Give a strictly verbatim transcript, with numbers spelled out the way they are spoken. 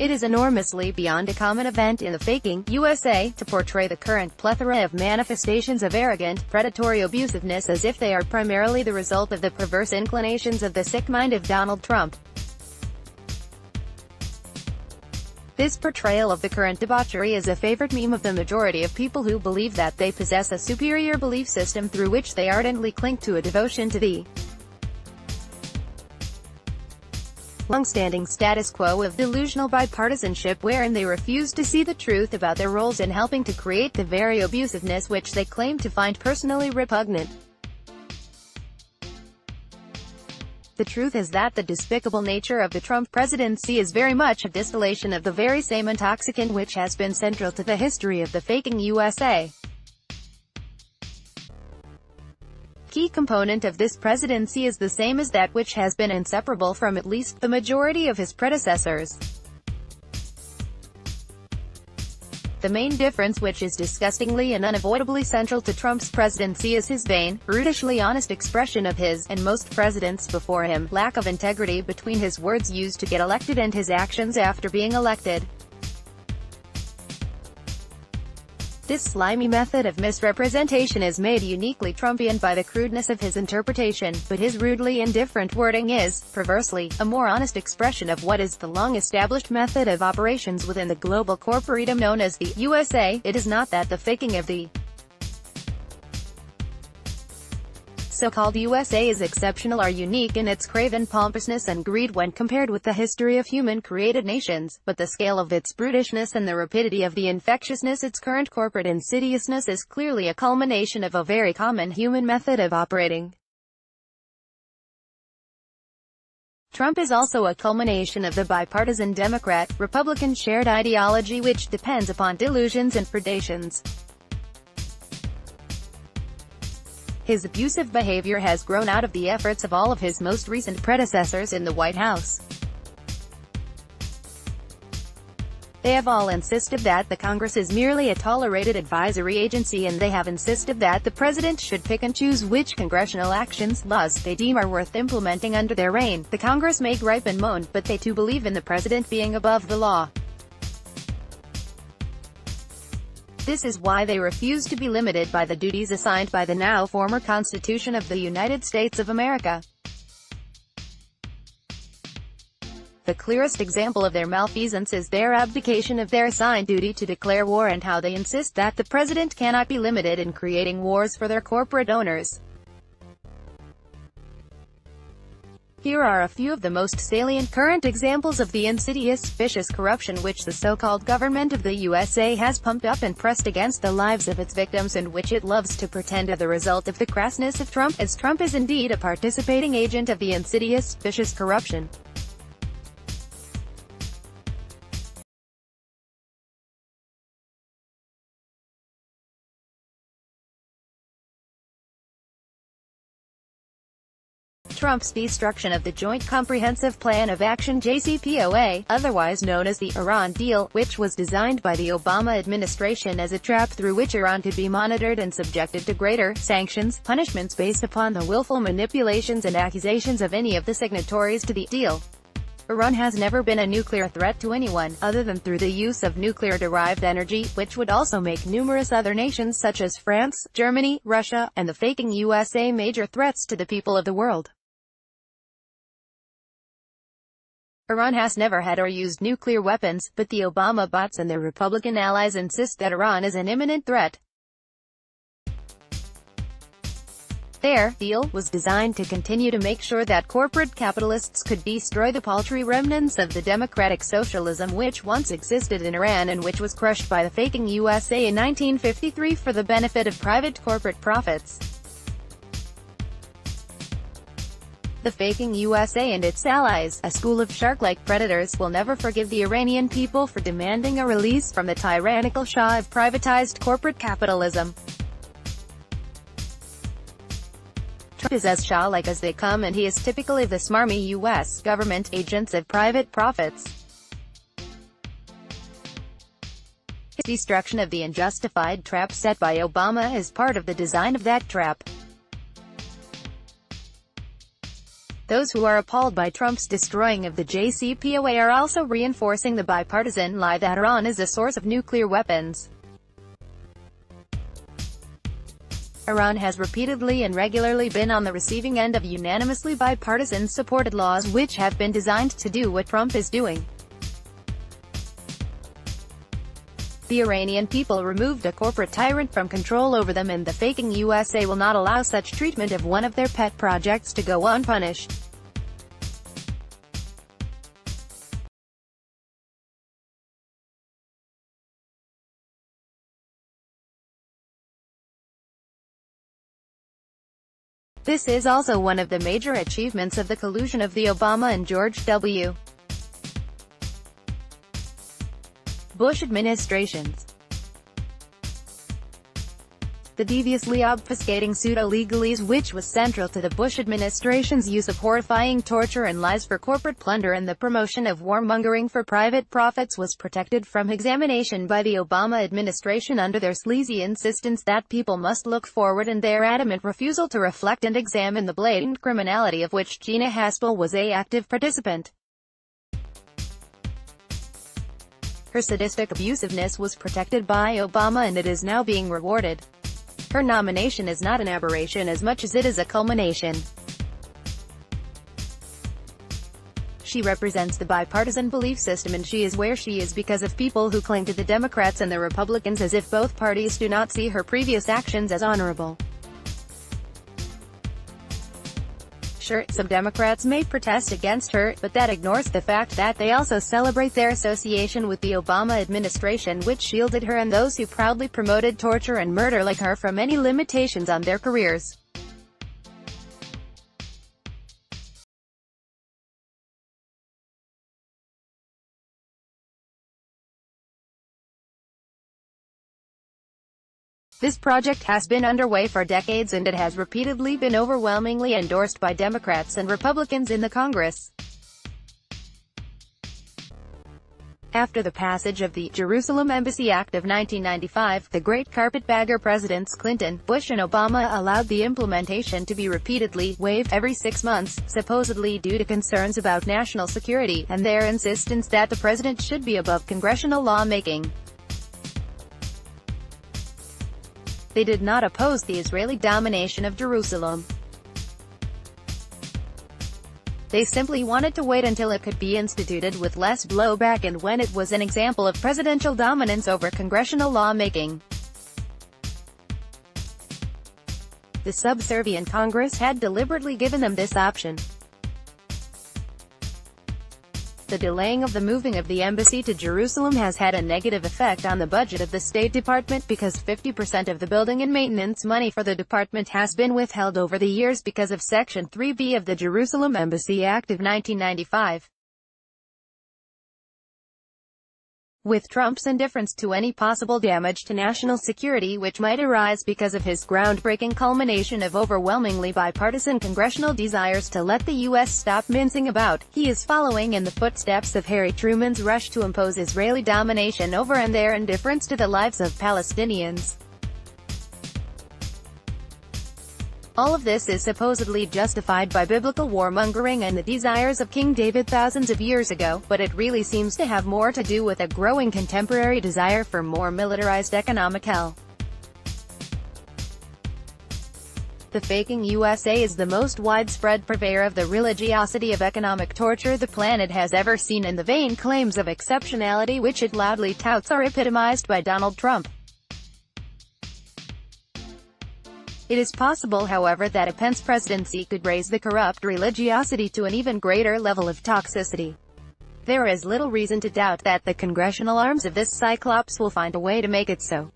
It is enormously beyond a common event in the faking U S A to portray the current plethora of manifestations of arrogant, predatory abusiveness as if they are primarily the result of the perverse inclinations of the sick mind of Donald Trump. This portrayal of the current debauchery is a favorite meme of the majority of people who believe that they possess a superior belief system through which they ardently cling to a devotion to the long-standing status quo of delusional bipartisanship wherein they refuse to see the truth about their roles in helping to create the very abusiveness which they claim to find personally repugnant. The truth is that the despicable nature of the Trump presidency is very much a distillation of the very same intoxicant which has been central to the history of the faking U S A. Key component of this presidency is the same as that which has been inseparable from at least the majority of his predecessors. The main difference, which is disgustingly and unavoidably central to Trump's presidency, is his vain, brutishly honest expression of his, and most presidents before him, lack of integrity between his words used to get elected and his actions after being elected. This slimy method of misrepresentation is made uniquely Trumpian by the crudeness of his interpretation, but his rudely indifferent wording is, perversely, a more honest expression of what is the long-established method of operations within the global corporatum known as the U S A. It is not that the faking of the so-called U S A is exceptional or unique in its craven pompousness and greed when compared with the history of human-created nations, but the scale of its brutishness and the rapidity of the infectiousness its current corporate insidiousness is clearly a culmination of a very common human method of operating. Trump is also a culmination of the bipartisan Democrat-Republican shared ideology which depends upon delusions and predations. His abusive behavior has grown out of the efforts of all of his most recent predecessors in the White House. They have all insisted that the Congress is merely a tolerated advisory agency, and they have insisted that the president should pick and choose which congressional actions, laws, they deem are worth implementing under their reign. The Congress may gripe and moan, but they too believe in the president being above the law. This is why they refuse to be limited by the duties assigned by the now former Constitution of the United States of America. The clearest example of their malfeasance is their abdication of their assigned duty to declare war and how they insist that the president cannot be limited in creating wars for their corporate owners. Here are a few of the most salient current examples of the insidious, vicious corruption which the so-called government of the U S A has pumped up and pressed against the lives of its victims and which it loves to pretend are the result of the crassness of Trump, as Trump is indeed a participating agent of the insidious, vicious corruption. Trump's destruction of the Joint Comprehensive Plan of Action J C P O A, otherwise known as the Iran Deal, which was designed by the Obama administration as a trap through which Iran could be monitored and subjected to greater sanctions, punishments based upon the willful manipulations and accusations of any of the signatories to the deal. Iran has never been a nuclear threat to anyone, other than through the use of nuclear-derived energy, which would also make numerous other nations such as France, Germany, Russia, and the faking U S A major threats to the people of the world. Iran has never had or used nuclear weapons, but the Obama bots and their Republican allies insist that Iran is an imminent threat. Their deal was designed to continue to make sure that corporate capitalists could destroy the paltry remnants of the democratic socialism which once existed in Iran and which was crushed by the faking U S A in nineteen fifty-three for the benefit of private corporate profits. The faking U S A and its allies, a school of shark-like predators, will never forgive the Iranian people for demanding a release from the tyrannical Shah of privatized corporate capitalism. Trump is as Shah-like as they come, and he is typically the smarmy U S government agents of private profits. His destruction of the unjustified trap set by Obama is part of the design of that trap. Those who are appalled by Trump's destroying of the J C P O A are also reinforcing the bipartisan lie that Iran is a source of nuclear weapons. Iran has repeatedly and regularly been on the receiving end of unanimously bipartisan supported laws which have been designed to do what Trump is doing. The Iranian people removed a corporate tyrant from control over them, and the faking U S A will not allow such treatment of one of their pet projects to go unpunished. This is also one of the major achievements of the collusion of the Obama and George W. Bush administrations. The deviously obfuscating pseudo-legalese which was central to the Bush administration's use of horrifying torture and lies for corporate plunder and the promotion of warmongering for private profits was protected from examination by the Obama administration under their sleazy insistence that people must look forward and their adamant refusal to reflect and examine the blatant criminality of which Gina Haspel was an active participant. Her sadistic abusiveness was protected by Obama and it is now being rewarded. Her nomination is not an aberration as much as it is a culmination. She represents the bipartisan belief system and she is where she is because of people who cling to the Democrats and the Republicans as if both parties do not see her previous actions as honorable. Sure, some Democrats may protest against her, but that ignores the fact that they also celebrate their association with the Obama administration which shielded her and those who proudly promoted torture and murder like her from any limitations on their careers. This project has been underway for decades and it has repeatedly been overwhelmingly endorsed by Democrats and Republicans in the Congress. After the passage of the Jerusalem Embassy Act of nineteen ninety-five, the great carpetbagger presidents Clinton, Bush and Obama allowed the implementation to be repeatedly waived every six months, supposedly due to concerns about national security, and their insistence that the president should be above congressional lawmaking. They did not oppose the Israeli domination of Jerusalem. They simply wanted to wait until it could be instituted with less blowback and when it was an example of presidential dominance over congressional lawmaking. The subservient Congress had deliberately given them this option. The delaying of the moving of the embassy to Jerusalem has had a negative effect on the budget of the State Department because fifty percent of the building and maintenance money for the department has been withheld over the years because of Section three B of the Jerusalem Embassy Act of nineteen ninety-five. With Trump's indifference to any possible damage to national security which might arise because of his groundbreaking culmination of overwhelmingly bipartisan congressional desires to let the U S stop mincing about, he is following in the footsteps of Harry Truman's rush to impose Israeli domination over and their indifference to the lives of Palestinians. All of this is supposedly justified by biblical warmongering and the desires of King David thousands of years ago, but it really seems to have more to do with a growing contemporary desire for more militarized economic hell. The faking U S A is the most widespread purveyor of the religiosity of economic torture the planet has ever seen, and the vain claims of exceptionality which it loudly touts are epitomized by Donald Trump. It is possible, however, that a Pence presidency could raise the corrupt religiosity to an even greater level of toxicity. There is little reason to doubt that the congressional arms of this cyclops will find a way to make it so.